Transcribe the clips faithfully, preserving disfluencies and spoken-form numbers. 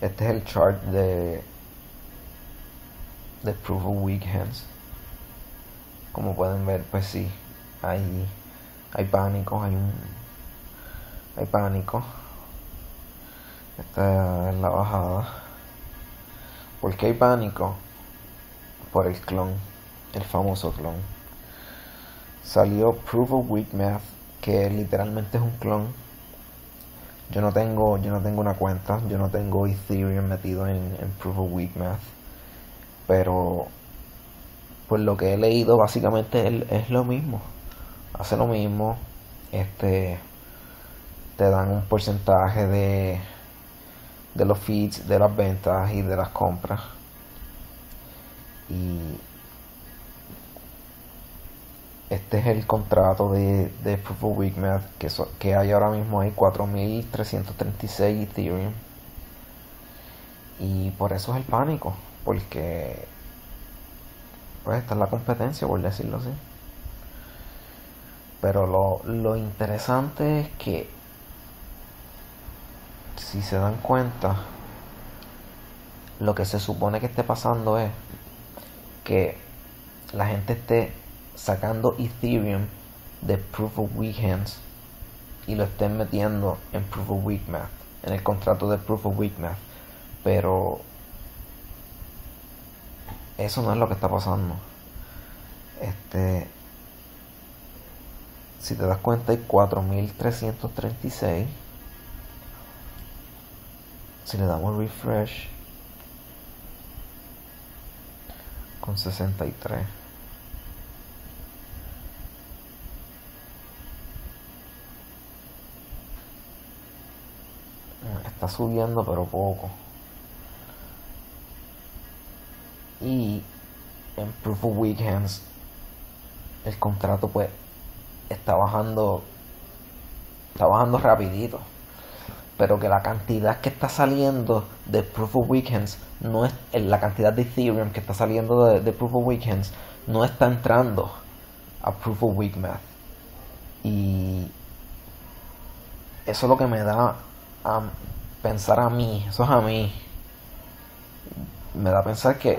Este es el chart de, de Proof of Weak Hands. Como pueden ver, pues sí, hay, hay pánicos, hay un, hay pánico. Esta es la bajada. ¿Por qué hay pánico? Por el clon, el famoso clon. Salió Proof of Weak Math, que literalmente es un clon. Yo no tengo, yo no tengo una cuenta, yo no tengo Ethereum metido en, en Proof of Weak Math, pero por lo que he leído básicamente es lo mismo. Hace lo mismo, este, te dan un porcentaje de de los feeds, de las ventas y de las compras. Y este es el contrato de, de Proof of Weak Math que, so, que hay ahora mismo. Hay cuatro mil trescientos treinta y seis Ethereum. Y por eso es el pánico, porque pues esta es la competencia, por decirlo así. Pero lo, lo interesante es que, si se dan cuenta, lo que se supone que esté pasando es que la gente esté sacando Ethereum de Proof of Weak Hands y lo estén metiendo en Proof of Weak Math, en el contrato de Proof of Weak Math. Pero eso no es lo que está pasando. Este, si te das cuenta, hay cuatro mil trescientos treinta y seis. Si le damos refresh, con sesenta y tres. Está subiendo, pero poco. Y en Proof of Weak Hands el contrato pues está bajando, está bajando rapidito, pero que la cantidad que está saliendo de Proof of Weak Hands no es la cantidad de Ethereum que está saliendo de, de Proof of Weak Hands no está entrando a Proof of Weak Math. Y eso es lo que me da a pensar a mí, eso es a mí me da a pensar que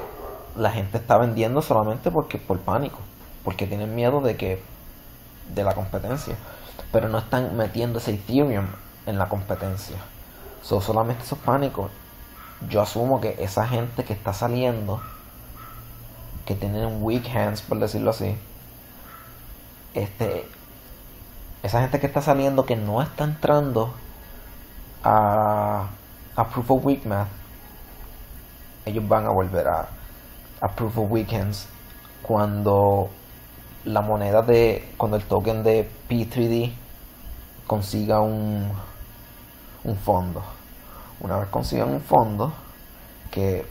la gente está vendiendo solamente porque por pánico, porque tienen miedo de que de la competencia, pero no están metiendo ese Ethereum en la competencia. So, solamente esos pánicos. Yo asumo que esa gente que está saliendo, que tienen un weak hands, por decirlo así, este, esa gente que está saliendo, que no está entrando a, a Proof of Weak Math, ellos van a volver a, a Proof of Weak Hands cuando la moneda de, cuando el token de P tres D consiga un un fondo. Una vez consigan un fondo, que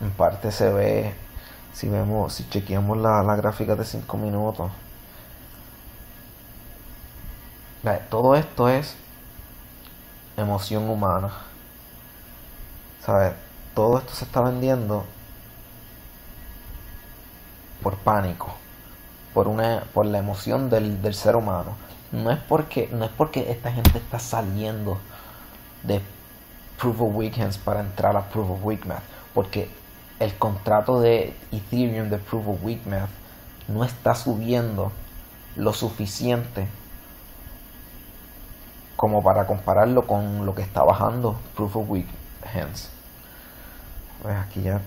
en parte se ve si vemos, si chequeamos la, la gráfica de cinco minutos, todo esto es emoción humana, ¿sabes? Todo esto se está vendiendo por pánico, por una, por la emoción del, del ser humano. No es porque, no es porque esta gente está saliendo de Proof of Weak Hands para entrar a Proof of Weak Math, porque el contrato de Ethereum de Proof of Weak Math no está subiendo lo suficiente como para compararlo con lo que está bajando Proof of Weak Hands. Pues aquí ya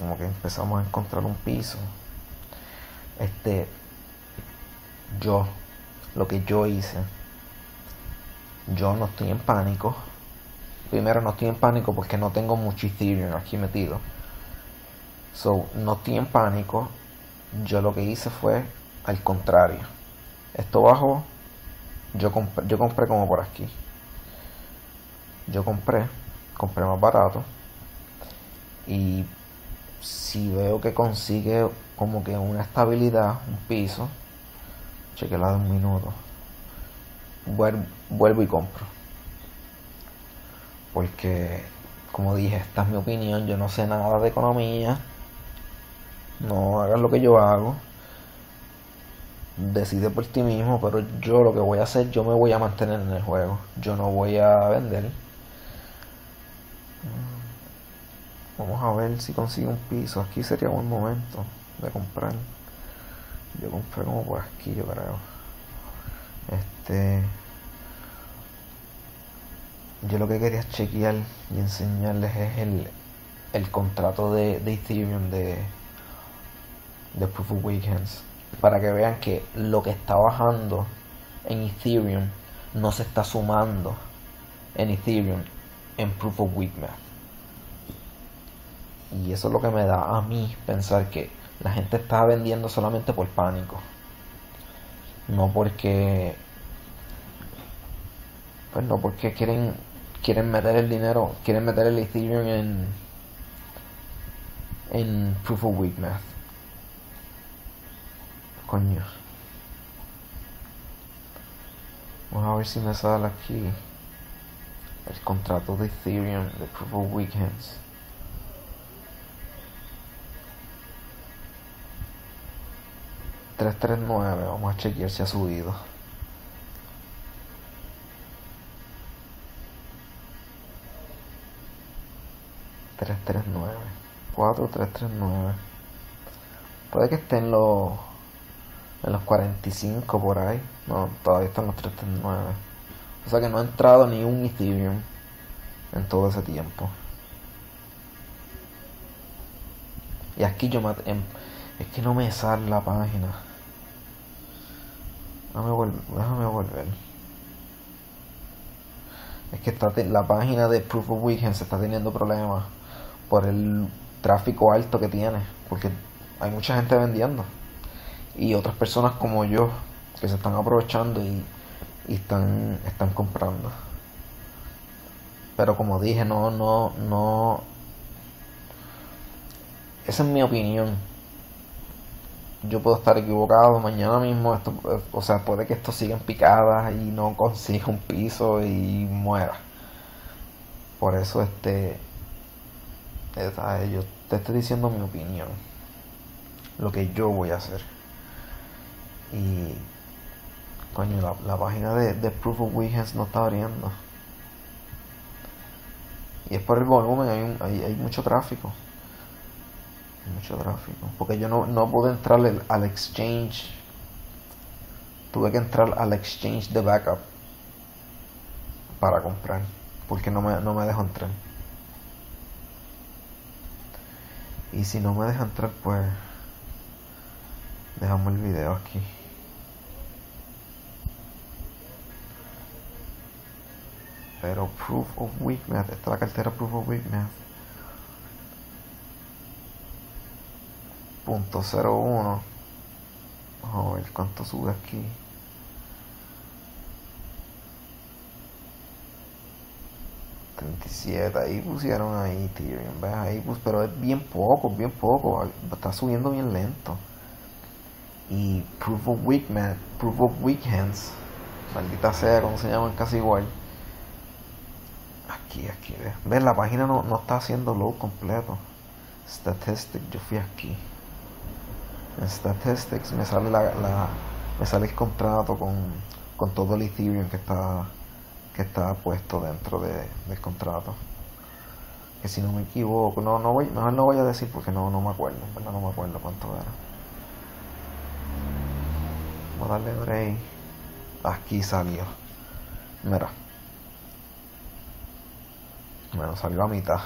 como que empezamos a encontrar un piso. Este, yo, lo que yo hice, yo no estoy en pánico. Primero, no estoy en pánico porque no tengo mucho Ethereum aquí metido. So, no estoy en pánico. Yo lo que hice fue al contrario. Esto bajó, yo compré, yo compré como por aquí. Yo compré, compré más barato. Y si veo que consigue como que una estabilidad, un piso, chequeala de un minuto, vuelvo, vuelvo y compro, porque como dije, esta es mi opinión, yo no sé nada de economía, no hagas lo que yo hago, decide por ti mismo, pero yo lo que voy a hacer, yo me voy a mantener en el juego, yo no voy a vender. Vamos a ver si consigo un piso. Aquí sería buen momento de comprar. Yo compré como por aquí, yo creo. Este... Yo lo que quería chequear y enseñarles es el, el contrato de, de Ethereum de, de Proof of Weekends, para que vean que lo que está bajando en Ethereum no se está sumando en Ethereum en Proof of Week Math. Y eso es lo que me da a mí pensar que la gente está vendiendo solamente por pánico, no porque pues no porque quieren quieren meter el dinero, quieren meter el Ethereum en en Proof of Week Math. Coño, vamos a ver si me sale aquí el contrato de Ethereum de Proof of Weekends. tres tres nueve, vamos a chequear si ha subido. tres tres nueve, cuatro tres tres nueve. Puede que estén los en los cuarenta y cinco por ahí. No, todavía están los tres tres nueve. O sea que no ha entrado ni un Ethereum en todo ese tiempo. Y aquí yo me... Es que no me sale la página. Déjame volver. Déjame volver. Es que está la página de Proof of Weekends está teniendo problemas por el tráfico alto que tiene, porque hay mucha gente vendiendo y otras personas como yo que se están aprovechando y, y están están comprando. Pero como dije, no no no esa es mi opinión. Yo puedo estar equivocado mañana mismo, esto, o sea, puede que esto siga en picadas y no consiga un piso y muera. Por eso este esta, yo te estoy diciendo mi opinión, lo que yo voy a hacer. Y coño, la, la página de, de Proof of Weekends no está abriendo. Y es por el volumen, hay, un, hay, hay mucho tráfico. Mucho tráfico, porque yo no, no pude entrar el, al exchange. Tuve que entrar al exchange de backup para comprar, porque no me, no me dejó entrar. Y si no me deja entrar, pues dejamos el video aquí. Pero Proof of Week Math, está la cartera Proof of Week Math punto cero uno. Vamos a ver cuánto sube aquí. Treinta y siete, ahí pusieron ahí Ethereum, ¿ves? Ahí pus, pero es bien poco, bien poco, está subiendo bien lento. Y Proof of Week Math, Proof of Weekends, maldita sea, como se llaman casi igual. Aquí, aquí, ¿ves? ¿Ves? La página no, no está haciendo load completo. Statistics, yo fui aquí. En Statistics me sale la, la me sale el contrato con, con todo el Ethereum que está que está puesto dentro de, del contrato. Que si no me equivoco, no no voy, mejor no voy a decir porque no no me acuerdo, ¿verdad? No me acuerdo cuánto era. Vamos a darle break. Aquí salió. Mira. Bueno, salió a mitad.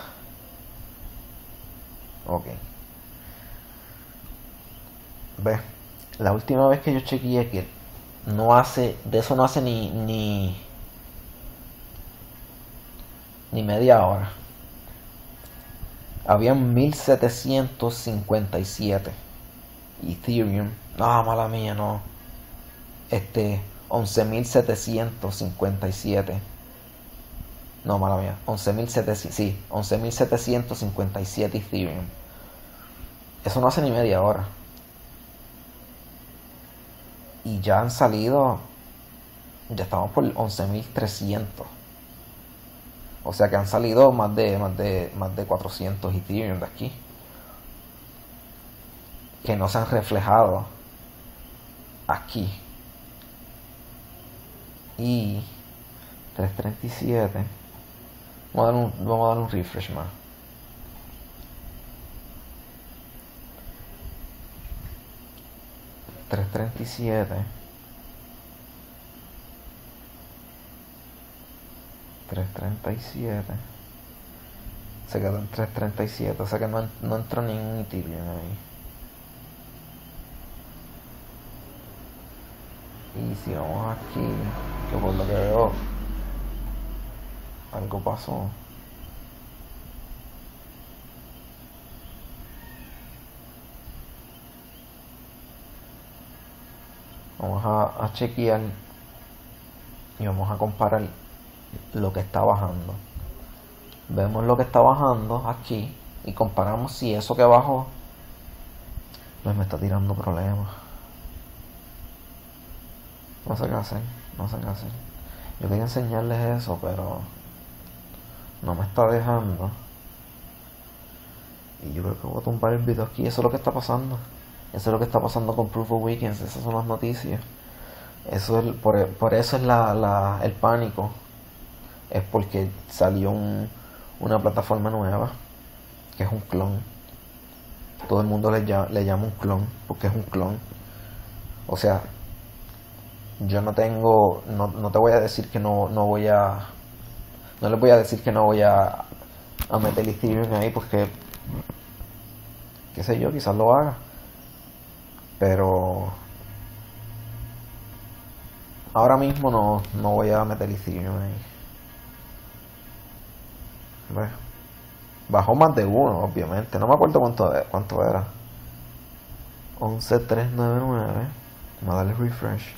Ok. ¿Ves? La última vez que yo chequeé que no hace, de eso no hace ni ni ni media hora, habían mil setecientos cincuenta y siete Ethereum. Ah, mala mía, no. Este, once mil setecientos cincuenta y siete. No, mala mía. once mil setecientos, sí, once mil setecientos cincuenta y siete Ethereum. Eso no hace ni media hora. Y ya han salido, ya estamos por once mil trescientos. O sea que han salido más de más de más de cuatrocientos Ethereum de aquí que no se han reflejado aquí. Y tres treinta y siete. Vamos a dar un, vamos a dar un refresh más. trescientos treinta y siete, trescientos treinta y siete, se quedó en trescientos treinta y siete, o sea que no, no entró ningún Itilian ahí. Y si vamos aquí, que por lo que veo algo pasó. Vamos a, a chequear y vamos a comparar lo que está bajando. Vemos lo que está bajando aquí y comparamos si eso que bajó pues me está tirando problemas. No sé qué hacer, no sé qué hacer. Yo quería enseñarles eso, pero no me está dejando. Y yo creo que voy a tumbar el video aquí. Eso es lo que está pasando. Eso es lo que está pasando con Proof of Weekends. Esas son las noticias. Eso es, por, por eso es la, la, el pánico. Es porque salió un, una plataforma nueva que es un clon. Todo el mundo le, le llama un clon porque es un clon. O sea, yo no tengo, no, no te voy a decir que no, no voy a, no les voy a decir que no voy a, a meter el Ethereum ahí porque, qué sé yo, quizás lo haga. Pero ahora mismo no, no voy a meter Ethereum ahí. Bueno, bajó más de uno, obviamente. No me acuerdo cuánto, cuánto era. once mil trescientos noventa y nueve. Vamos a darle refresh.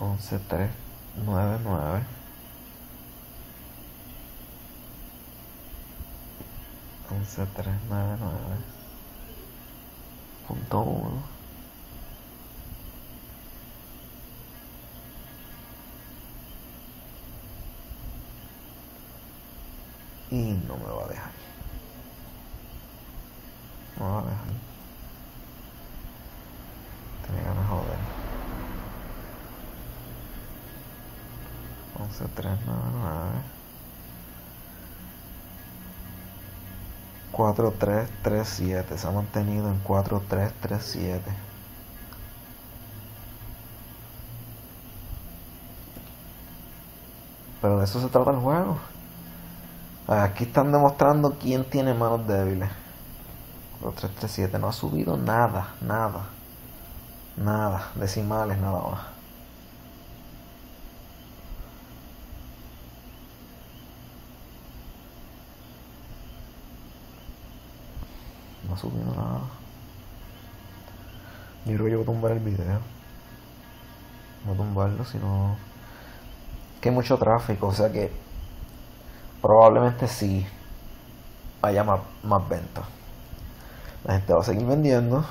once mil trescientos noventa y nueve. once mil trescientos noventa y nueve punto uno. Y no me va a dejar. No me va a dejar. Tenía ganas de joder. once mil trescientos noventa y nueve. cuatro mil trescientos treinta y siete, se ha mantenido en cuatro mil trescientos treinta y siete. Pero de eso se trata el juego. Aquí están demostrando quién tiene manos débiles. cuatro mil trescientos treinta y siete no ha subido nada, nada, nada, decimales nada más. No ha subido nada. Yo creo que yo voy a tumbar el video. No tumbarlo, sino que hay mucho tráfico, o sea que probablemente sí haya más, más ventas. La gente va a seguir vendiendo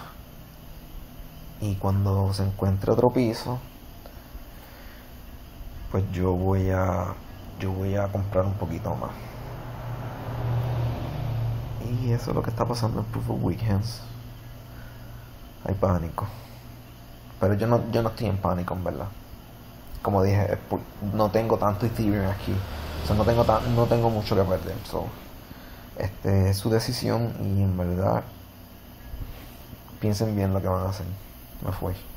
y cuando se encuentre otro piso, pues yo voy a yo voy a comprar un poquito más. Y eso es lo que está pasando en Proof of Weekends. Hay pánico. Pero yo no, yo no estoy en pánico, en verdad. Como dije, no tengo tanto Ethereum aquí. O sea, no tengo, tan, no tengo mucho que perder. So, este, es su decisión y en verdad piensen bien lo que van a hacer. Me fui.